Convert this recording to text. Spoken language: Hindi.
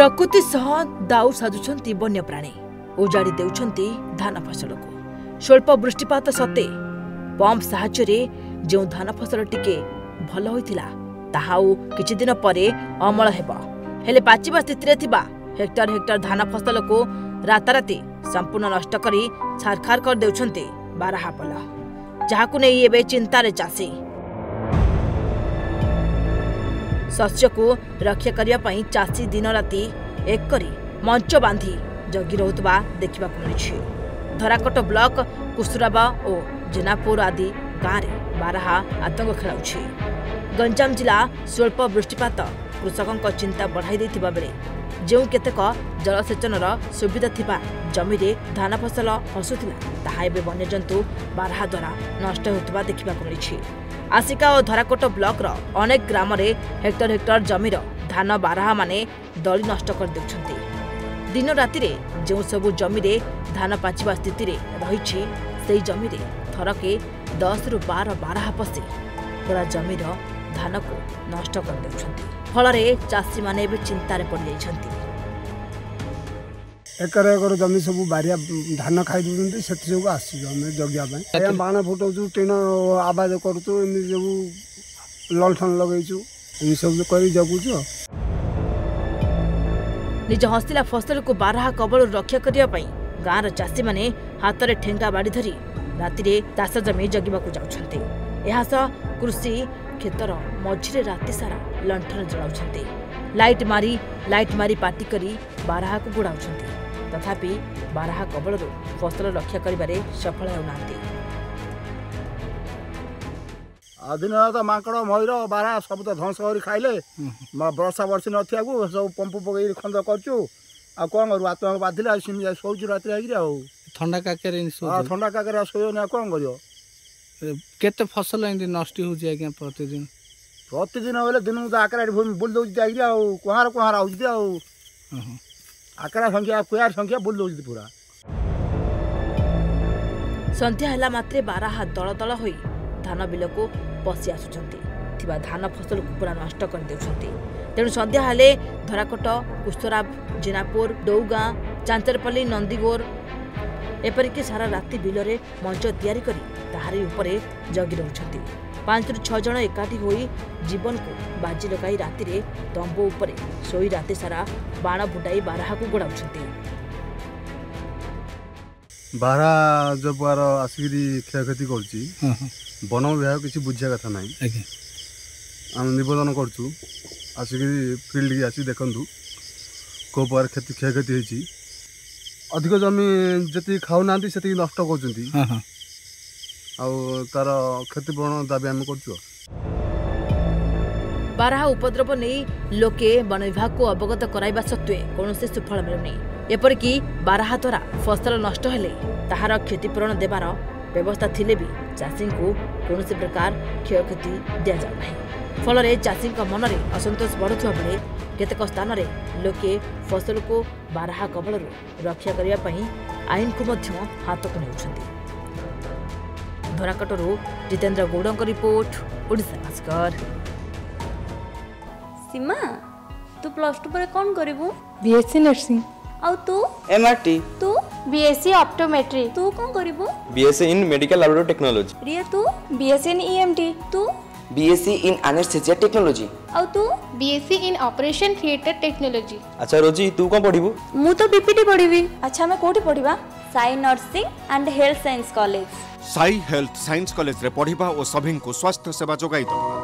प्रकृति सह दाऊ साजुंट वन्यप्राणी उजाड़ी देउछंती धान फसल को। स्वल्प वृष्टिपात सत्ते पंप साहाय्य रे जो धान फसल टिके भल होइतिला ताहा किछि दिन परे अमल हेबा हेले पाचिबा स्थिति रे थिबा हेक्टर हेक्टर धान फसल को राताराती संपूर्ण नष्ट करी छारखार कर देउछंती बाराहापल, जहाकु नेइ एबे चिंता रे चासी। शस्य को रक्षा करिया पई चासी दिन राती एक करी मंच बांधी जगी रहुतबा देखिबा को मिलछि। धराकोट ब्लॉक कुसुराबा और जेनापुर आदि गाँव में बारहा आतंक खेलाउछि। गंजाम जिला स्वल्प वृष्टिपात कृषकों चिंता बढ़ाई देथिबा बेले जो केतेक जलसेचनर सुविधा थिबा जमी रे धान फसल हसुथिला ताहा एबे वन्यजंतु बारहा द्वारा नष्ट होतबा देखिबा को मिलछि। आसिका और धराकोट ब्लॉक रो अनेक ग्राम रे हेक्टर हेक्टर जमीर धान बारहा माने दली नष्ट कर देउछंती। दिन राति रे जो सबु जमी रे धान पाचिबा स्थिति रे रहिछि सेई जमी रे थरके 10 रु 12 बारहा पसी पूरा जमीर धान को नष्ट कर देउछंती। फल रे चासी माने भी चिंता रे पड़ जाइछंती। एकर एकर जमी सब बारिया धान खाई देउछंती सेति जो आसी जमे जगिया पय बाण फुटौ छु टेन आवाज करतु एमि जो ललठन लगै छु एमि सब जो करी जगु छु। निज हस्तिला फसल को बारहा कबल रक्षा करिया पय गाँव चासी माने हाथ रे ठेंगा बाड़ी धरी राति रे चाष जमी जगिबा को जाउछंती। एहा स कृषि क्षेत्र मझिरे राति सारा लंठन जलाउछंती। लाइट मारी पार्टी करी बारहा को गुड़ाउछंती। तथापि बारहा कबल फसल रक्षा करिबारे सफल होउनांती। आदिनाथ माकड़ मयूर बारहा सब तो ध्वंस करी खाइले। वर्षा वर्षी नथिया को सब पंप पकई खंड करछु आ कोन करू आत्मा बाधिला सिम जा सोचु रात्री आइरे हो ठंडा काके रे सोचो आ ठंडा काके रे सोयो ना कोन करियो केते फसल एंदी नष्ट हो जाय के प्रतिदिन होले दिनु तो आकरा भूमि बुल दो जाइरे हो कुहार आउ जे हो आकरा संख्या कुयार संख्या बुल दो पूरा संध्या हला मात्रे बारहा दल दल होई धान बिल को पसी आसुचंती थिबा धान फसल को पूरा नष्ट कर देउछंती। तेनु संध्या हले धराकोट कुस्तराब जिनापुर डौगा चांचरपल्ली नंदीगोर एपरिक सारा राति बिल रे मंच तैयारी करी ताहारी उपरे जगी रहउछंती। 5 रु 6 जन एकाठी होई जीवन को बाजी लगाई राति रे तंबू उपरे सोई राति सारा बाण फुटाई बारहा को गोड़ाउछंती। बारहा जबार आसीरी क्षयक्षति करछि वन विभाग किसी बुझिया कथा नाही आम निवेदन करछु आसीरी फील्ड की आसी देखंतु को पर क्षति क्षयक्षति होछि अधिक जमी जति खाउनांती सेति नष्ट करछंती तार क्षतिपूरण दाबी आम कर बारहा उपद्रव नहीं लोके वन विभाग को अवगत कराइबा सत्वे कौन से सुफल मिलुनी। एपरिकी बारहा द्वारा फसल नष्ट हेले ताहार क्षतिपूरण देवार व्यवस्था थिले भी चाषी को कौन प्रकार क्षयक्षति दि जाए फल चाषी मन में असंतोष बढ़ुवा बेले केतक स्थान में लोके फसल को बारहा कबल रक्षा करने आईन को हाथ को नेउछंती। धराकटरू जितेंद्र गौड़ का रिपोर्ट, ओडिशा भास्कर। सीमा तू प्लस 2 पर कौन करू? BSc nursing. और तू? एमआरटी। तू? BSc optometry. तू कौन करू? BSc in medical laboratory technology. Riya तू? BSc in EMT. तू? BSc in anaesthesia technology. और तू? BSc in operation theatre technology. अच्छा रोजी तू कौन पढ़ीबू? मु तो बीपीटी पढ़ीबी। अच्छा मैं कोठी पढ़ीबा? Sai nursing and health science college. Sai health science college रे पढ़ीबा ओ सभी को स्वास्थ्य सेवा जोगाई दो।